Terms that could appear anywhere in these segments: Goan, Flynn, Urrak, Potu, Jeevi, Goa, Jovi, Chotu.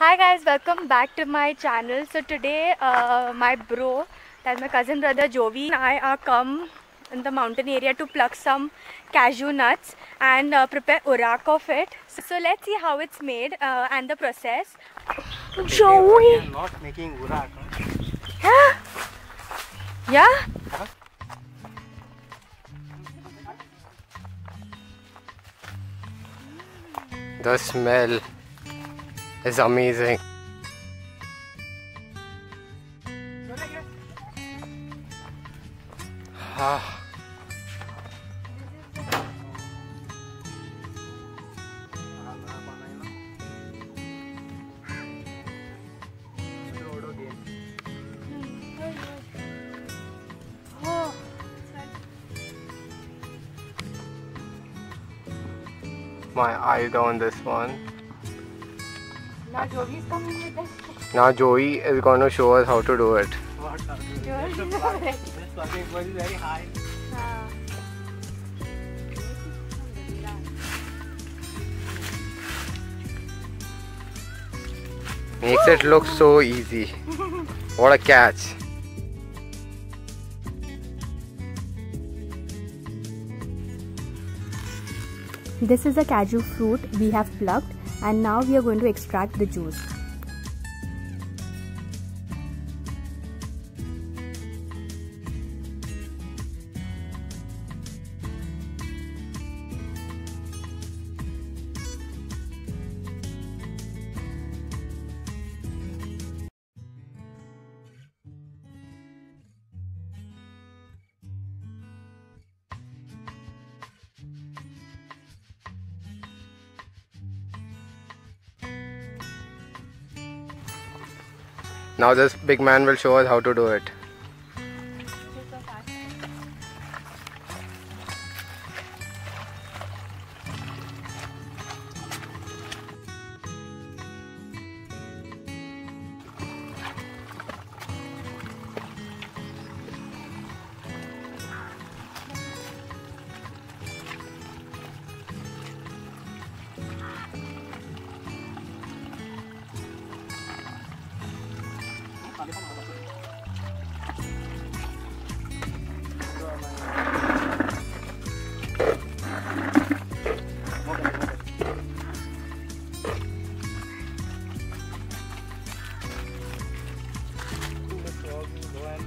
Hi guys, welcome back to my channel. So today my bro, that's my cousin brother Jovi, and I are come in the mountain area to pluck some cashew nuts and prepare urrak of it. So let's see how it's made and the process. Joey! We are not making urrak. Huh? Yeah? Huh? The smell is amazing. Ah. My eyes on this one. Now Joey is coming with us. Now Joey is going to show us how to do it. What are you doing? This plucking was very high. Makes it look so easy. What a catch. This is a cashew fruit we have plucked, and now we are going to extract the juice. Now this big man will show us how to do it.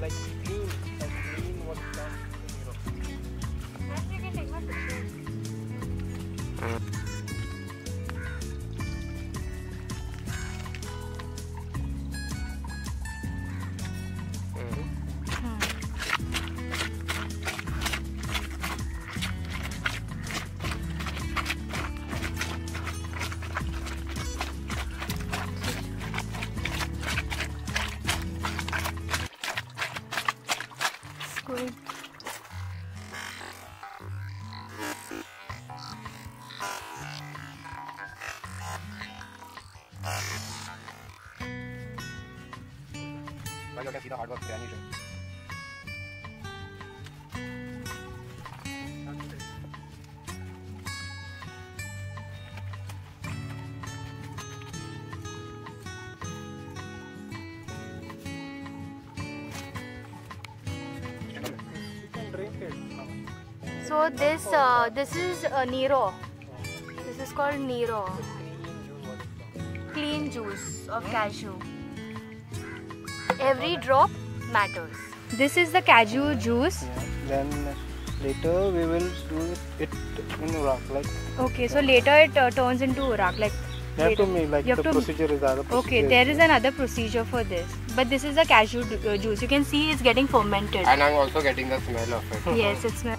But you can see the hard work there. So this is Nero. This is called Nero. Clean juice of cashew. Every drop matters. This is the cashew juice. Yeah. Then later we will do it in urrak, like. Okay, so later it turns into urrak, like. You have to make like the procedure is other. Okay, there is another procedure for this, but this is the cashew juice. You can see it's getting fermented. And I'm also getting the smell of it. Yes, it smells.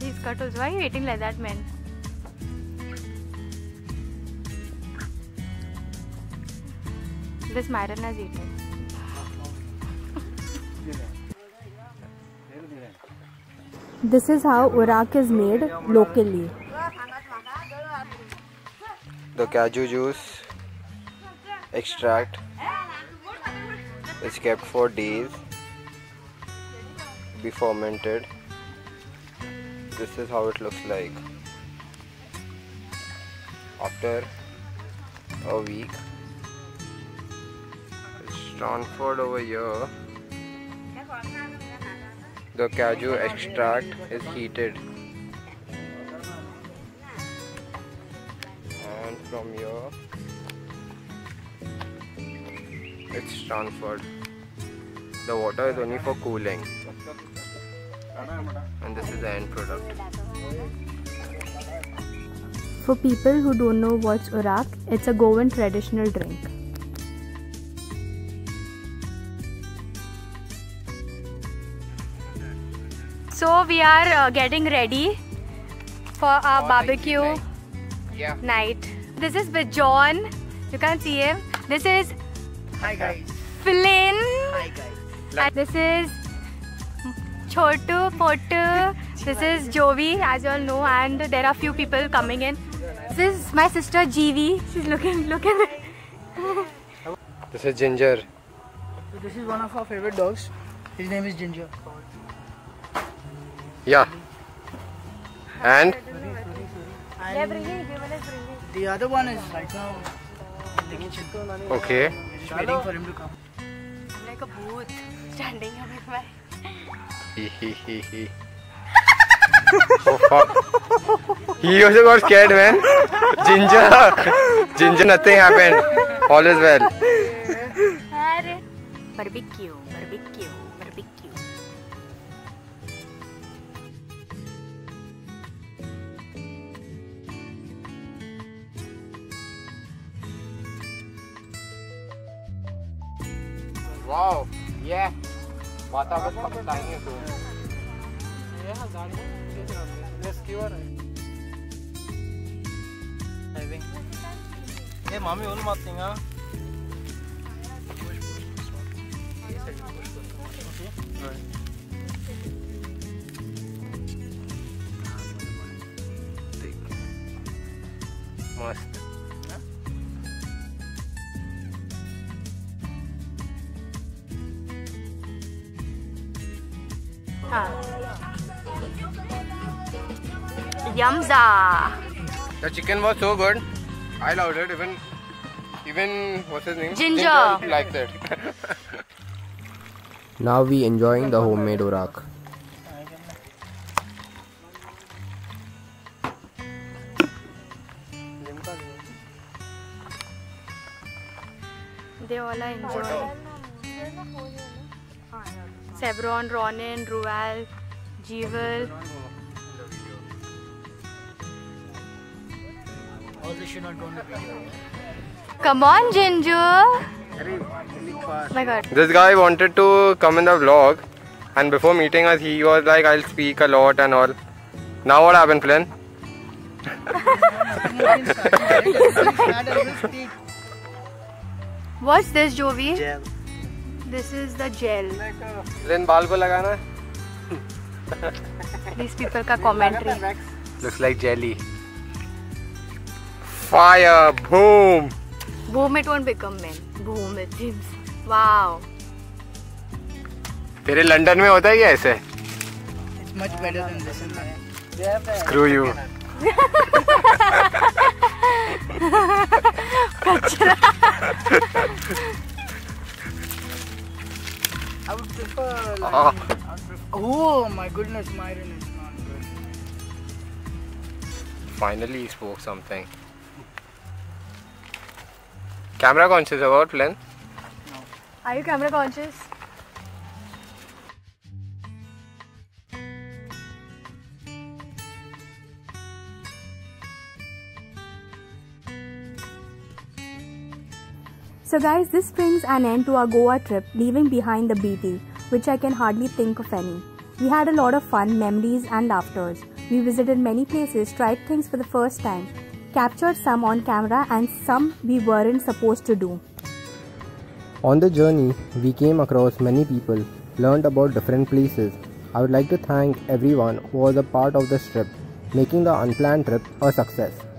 These cuttles, why are you eating like that, man? This Myron has eaten. This is how urrak is made locally. The cashew juice extract is kept for days to be fermented. This is how it looks like. After a week, it's transferred over here. The cashew extract is heated, and from here it's transferred. The water is only for cooling, and this is the end product. For people who don't know what's urrak, it's a Goan traditional drink. So we are getting ready for our barbecue night. This is with John. You can't see him. This is Hi guys. Flynn. Hi guys. And this is Chotu, Potu. This is Jovi, as you all know, and there are few people coming in. This is my sister Jeevi. She's looking. Look at it. This is Ginger. This is one of our favorite dogs. His name is Ginger. Yeah. And the other one is right now in the kitchen. Okay. Just waiting for him to come. I'm like a booth standing everywhere. Oh fuck. He also got scared, man. Ginger. Ginger, nothing happened. All is well. Barbecue. Barbecue. Barbecue. Wow, yeah. Must. Yumza. The chicken was so good. I loved it. Even what's his name? Ginger liked it. Now we enjoying the homemade urrak. They all are enjoying. Sevron, Ronin, Rual, Jeeval. Come on, Jinju! My God. This guy wanted to come in the vlog, and before meeting us, he was like, "I'll speak a lot and all." Now what happened, Flynn? What's this, Jovi? Gel. This is the gel. Flynn, baal ko lagana. These people ka commentary. Looks like jelly. Fire! Boom! Boom, it won't become men. Boom, it seems. Wow! Tere London mein hota hai kya aise? It's much better than this in London. Screw you. I would prefer London. Oh my goodness, Myron is not good. Finally he spoke something. Camera conscious about Flynn? No. Are you camera conscious? So guys, this brings an end to our Goa trip, leaving behind the BT, which I can hardly think of any. We had a lot of fun, memories and laughters. We visited many places, tried things for the first time. Captured some on camera and some we weren't supposed to do. On the journey, we came across many people, learned about different places. I would like to thank everyone who was a part of this trip, making the unplanned trip a success.